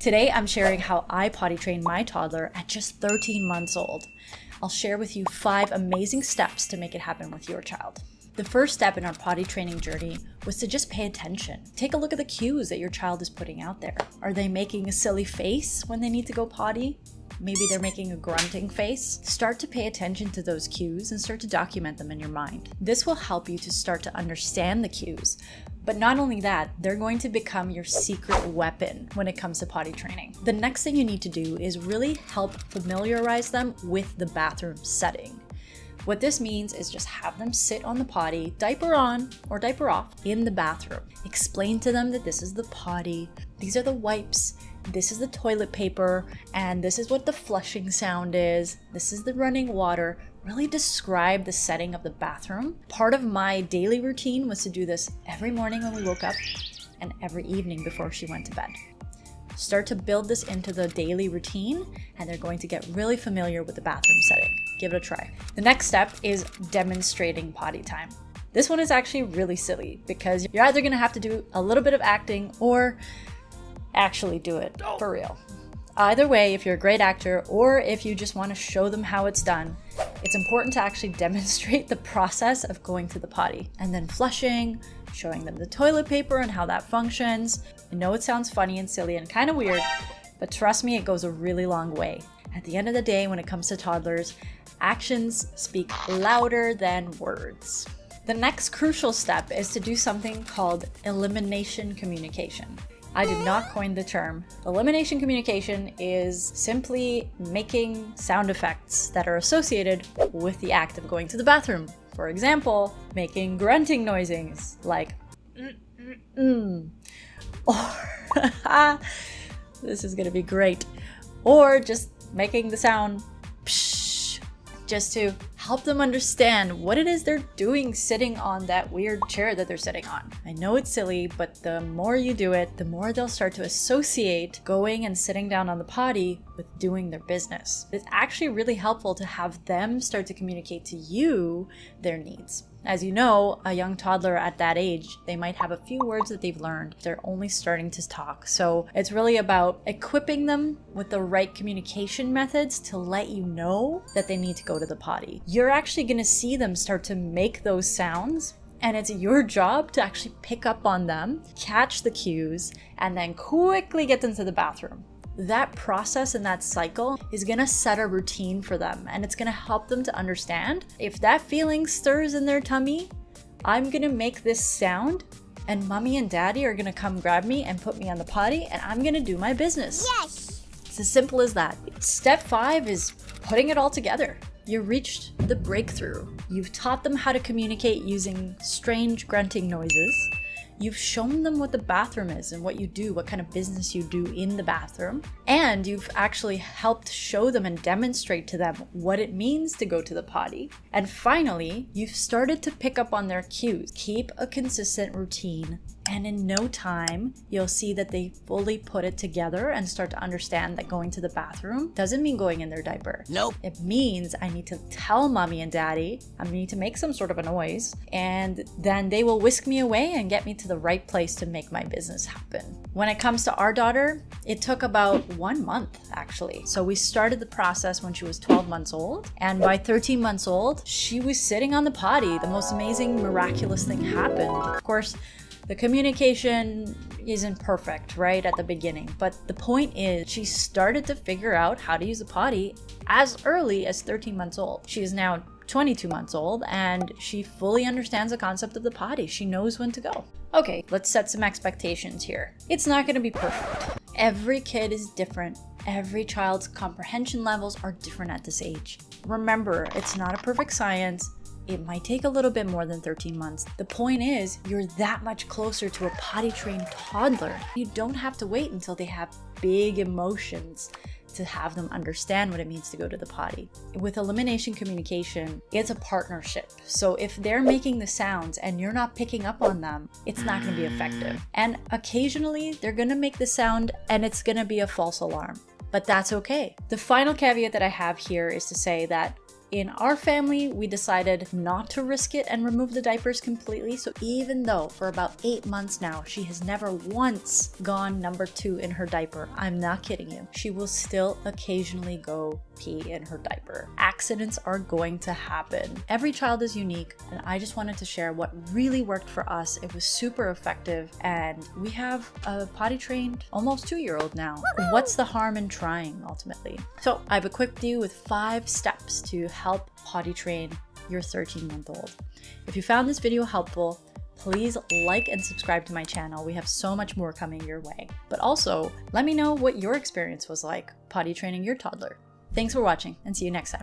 Today, I'm sharing how I potty trained my toddler at just 13 months old. I'll share with you 5 amazing steps to make it happen with your child. The first step in our potty training journey was to just pay attention. Take a look at the cues that your child is putting out there. Are they making a silly face when they need to go potty? Maybe they're making a grunting face. Start to pay attention to those cues and start to document them in your mind. This will help you to start to understand the cues. But not only that, they're going to become your secret weapon when it comes to potty training. The next thing you need to do is really help familiarize them with the bathroom setting. What this means is just have them sit on the potty, diaper on or diaper off, in the bathroom. Explain to them that this is the potty, these are the wipes, this is the toilet paper, and this is what the flushing sound is, this is the running water. Really describe the setting of the bathroom. Part of my daily routine was to do this every morning when we woke up and every evening before she went to bed. Start to build this into the daily routine and they're going to get really familiar with the bathroom setting. Give it a try. The next step is demonstrating potty time. This one is actually really silly because you're either gonna have to do a little bit of acting or actually do it for real. Either way, if you're a great actor or if you just wanna show them how it's done, it's important to actually demonstrate the process of going to the potty and then flushing, showing them the toilet paper and how that functions. I know it sounds funny and silly and kind of weird, but trust me, it goes a really long way. At the end of the day, when it comes to toddlers, actions speak louder than words. The next crucial step is to do something called elimination communication. I did not coin the term. Elimination communication is simply making sound effects that are associated with the act of going to the bathroom. For example, making grunting noises like or this is gonna be great, or just making the sound psh, just to help them understand what it is they're doing sitting on that weird chair that they're sitting on. I know it's silly, but the more you do it, the more they'll start to associate going and sitting down on the potty with doing their business. It's actually really helpful to have them start to communicate to you their needs. As you know, a young toddler at that age, they might have a few words that they've learned. They're only starting to talk. So it's really about equipping them with the right communication methods to let you know that they need to go to the potty. You're actually going to see them start to make those sounds, and it's your job to actually pick up on them, catch the cues, and then quickly get them to the bathroom. That process and that cycle is gonna set a routine for them, and it's gonna help them to understand, if that feeling stirs in their tummy, I'm gonna make this sound and mommy and daddy are gonna come grab me and put me on the potty and I'm gonna do my business. Yes! It's as simple as that. Step 5 is putting it all together. You reached the breakthrough. You've taught them how to communicate using strange grunting noises. You've shown them what the bathroom is and what you do, what kind of business you do in the bathroom. And you've actually helped show them and demonstrate to them what it means to go to the potty. And finally, you've started to pick up on their cues. Keep a consistent routine, and in no time, you'll see that they fully put it together and start to understand that going to the bathroom doesn't mean going in their diaper. Nope. It means I need to tell mommy and daddy, I need to make some sort of a noise, and then they will whisk me away and get me to the right place to make my business happen. When it comes to our daughter, it took about 1 month actually. So we started the process when she was 12 months old, and by 13 months old, she was sitting on the potty. The most amazing, miraculous thing happened. Of course, the communication isn't perfect right at the beginning, but the point is she started to figure out how to use the potty as early as 13 months old. She is now 22 months old and she fully understands the concept of the potty. She knows when to go. Okay, let's set some expectations here. It's not gonna be perfect. Every kid is different. Every child's comprehension levels are different at this age. Remember, it's not a perfect science. It might take a little bit more than 13 months. The point is, you're that much closer to a potty-trained toddler. You don't have to wait until they have big emotions to have them understand what it means to go to the potty. With elimination communication, it's a partnership. So if they're making the sounds and you're not picking up on them, it's not gonna be effective. And occasionally they're gonna make the sound and it's gonna be a false alarm, but that's okay. The final caveat that I have here is to say that In our family, we decided not to risk it and remove the diapers completely. So even though for about 8 months now, she has never once gone number 2 in her diaper, I'm not kidding you, she will still occasionally go pee in her diaper. Accidents are going to happen. Every child is unique, and I just wanted to share what really worked for us. It was super effective, and we have a potty trained almost 2-year-old now. What's the harm in trying ultimately? So I've equipped you with 5 steps to help potty train your 13-month-old. If you found this video helpful, please like and subscribe to my channel. We have so much more coming your way. But also, let me know what your experience was like potty training your toddler. Thanks for watching, and see you next time.